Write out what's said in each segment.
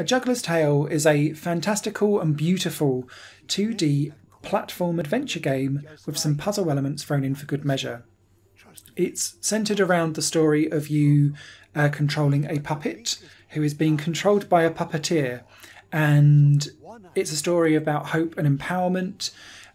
A Juggler's Tale is a fantastical and beautiful 2D platform adventure game with some puzzle elements thrown in for good measure. It's centered around the story of you controlling a puppet who is being controlled by a puppeteer, and it's a story about hope and empowerment,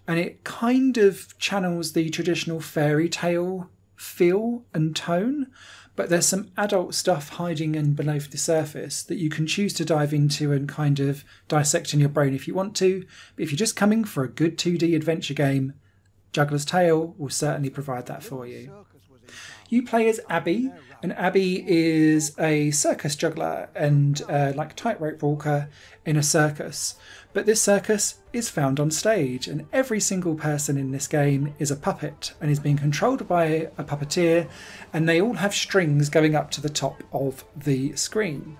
and it kind of channels the traditional fairy tale feel and tone, but there's some adult stuff hiding in beneath the surface that you can choose to dive into and kind of dissect in your brain if you want to. But if you're just coming for a good 2D adventure game, Juggler's Tale will certainly provide that for you. You play as Abby, and Abby is a circus juggler and like tightrope walker in a circus. But this circus is found on stage, and every single person in this game is a puppet and is being controlled by a puppeteer, and they all have strings going up to the top of the screen.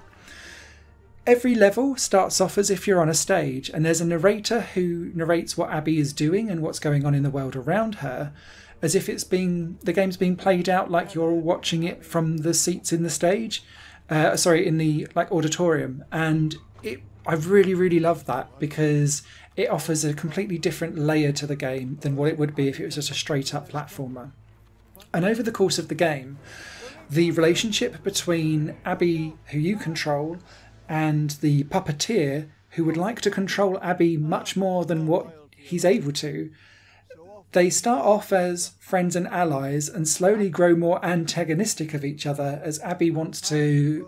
Every level starts off as if you're on a stage, and there's a narrator who narrates what Abby is doing and what's going on in the world around her, as if the game's being played out like you're all watching it from the seats in the stage, in the auditorium. And I really love that, because it offers a completely different layer to the game than what it would be if it was just a straight up platformer. And over the course of the game, the relationship between Abby, who you control, and the puppeteer, who would like to control Abby much more than what he's able to, they start off as friends and allies and slowly grow more antagonistic of each other as Abby wants to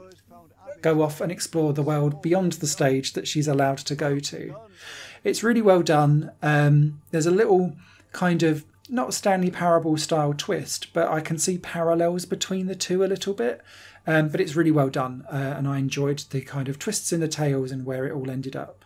go off and explore the world beyond the stage that she's allowed to go to. It's really well done. There's a little kind of, not Stanley Parable style twist, but I can see parallels between the two a little bit. But it's really well done, and I enjoyed the kind of twists in the tales and where it all ended up.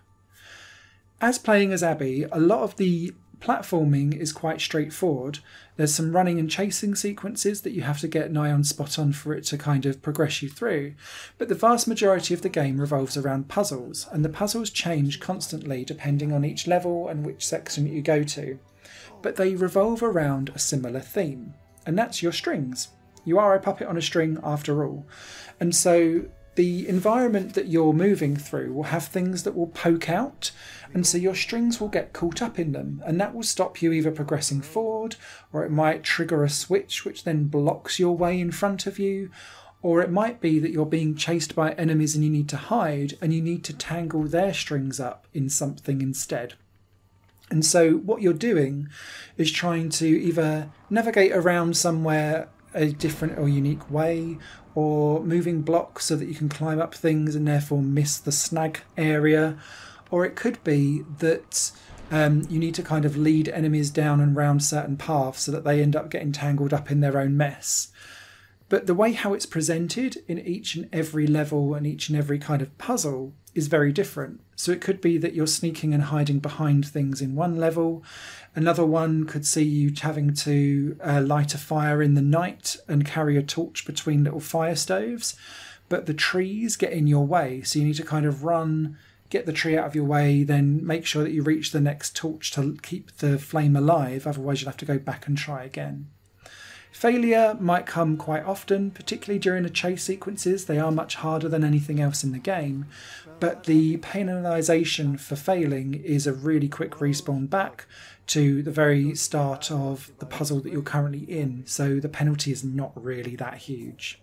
As playing as Abby, a lot of the platforming is quite straightforward. There's some running and chasing sequences that you have to get nigh on spot on for it to kind of progress you through, but the vast majority of the game revolves around puzzles, and the puzzles change constantly depending on each level and which section you go to, but they revolve around a similar theme, and that's your strings. You are a puppet on a string after all, and so the environment that you're moving through will have things that will poke out, and so your strings will get caught up in them, and that will stop you either progressing forward, or it might trigger a switch which then blocks your way in front of you, or it might be that you're being chased by enemies and you need to hide, and you need to tangle their strings up in something instead. And so what you're doing is trying to either navigate around somewhere a different or unique way, or moving blocks so that you can climb up things and therefore miss the snag area, or it could be that you need to kind of lead enemies down and round certain paths so that they end up getting tangled up in their own mess. But the way how it's presented in each and every level and each and every kind of puzzle is very different. So it could be that you're sneaking and hiding behind things in one level. Another one could see you having to light a fire in the night and carry a torch between little fire stoves, but the trees get in your way, so you need to kind of run, get the tree out of your way, then make sure that you reach the next torch to keep the flame alive, otherwise you'll have to go back and try again. Failure might come quite often, particularly during the chase sequences. They are much harder than anything else in the game, but the penalisation for failing is a really quick respawn back to the very start of the puzzle that you're currently in, so the penalty is not really that huge.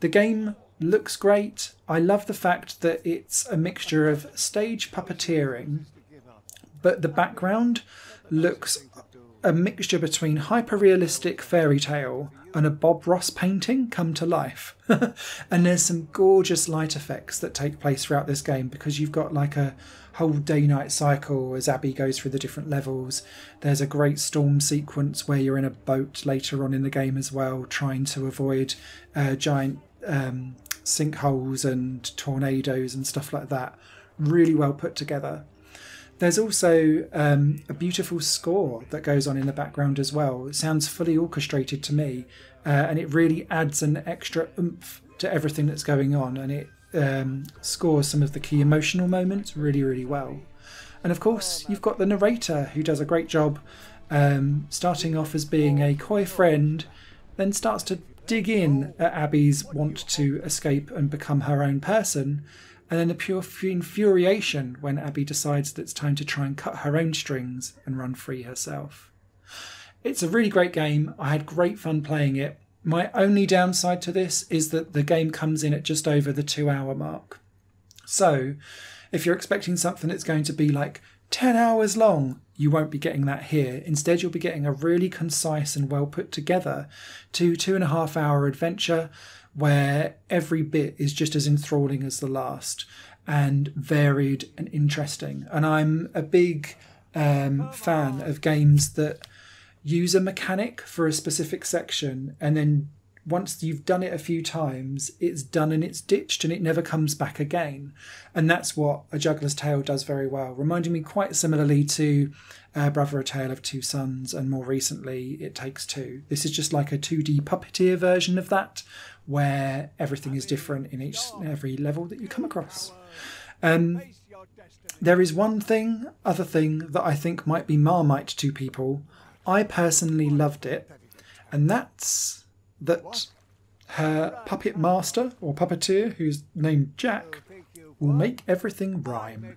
The game looks great. I love the fact that it's a mixture of stage puppeteering, but the background looks a mixture between hyper-realistic fairy tale and a Bob Ross painting come to life. And there's some gorgeous light effects that take place throughout this game, because you've got like a whole day-night cycle as Abby goes through the different levels. There's a great storm sequence where you're in a boat later on in the game as well, trying to avoid giant sinkholes and tornadoes and stuff like that. Really well put together. There's also a beautiful score that goes on in the background as well. It sounds fully orchestrated to me, and it really adds an extra oomph to everything that's going on, and it scores some of the key emotional moments really well. And of course, you've got the narrator, who does a great job, starting off as being a coy friend, then starts to dig in at Abby's want to escape and become her own person, and then the pure infuriation when Abby decides that it's time to try and cut her own strings and run free herself. It's a really great game. I had great fun playing it. My only downside to this is that the game comes in at just over the 2-hour mark. So if you're expecting something that's going to be like 10 hours long, you won't be getting that here. Instead, you'll be getting a really concise and well put together 2.5-hour adventure where every bit is just as enthralling as the last and varied and interesting. And I'm a big fan of games that use a mechanic for a specific section, and then once you've done it a few times, it's done and it's ditched and it never comes back again. And that's what A Juggler's Tale does very well, reminding me quite similarly to Brother, A Tale of Two Sons, and more recently It Takes Two. This is just like a 2D puppeteer version of that, where everything is different in each and every level that you come across. There is one other thing that I think might be Marmite to people. I personally loved it, and that's that her puppet master or puppeteer, who's named Jack, will make everything rhyme.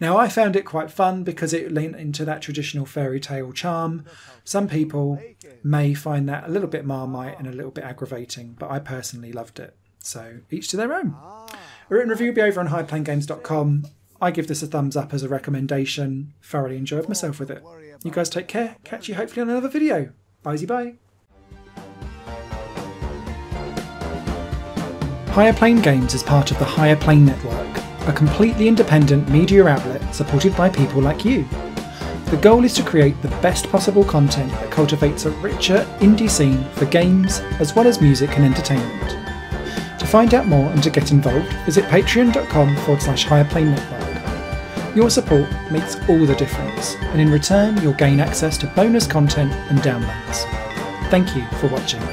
Now, I found it quite fun because it leaned into that traditional fairy tale charm. Some people may find that a little bit Marmite and a little bit aggravating, but I personally loved it. So each to their own. A written review will be over on higherplaingames.com. I give this a thumbs up as a recommendation. Thoroughly enjoyed myself with it. You guys take care. Catch you hopefully on another video. Bye-sy bye. Higher Plain Games is part of the Higher Plain Network, a completely independent media outlet supported by people like you. The goal is to create the best possible content that cultivates a richer indie scene for games as well as music and entertainment. To find out more and to get involved, visit patreon.com/higherplainnetwork. Your support makes all the difference, and in return you'll gain access to bonus content and downloads. Thank you for watching.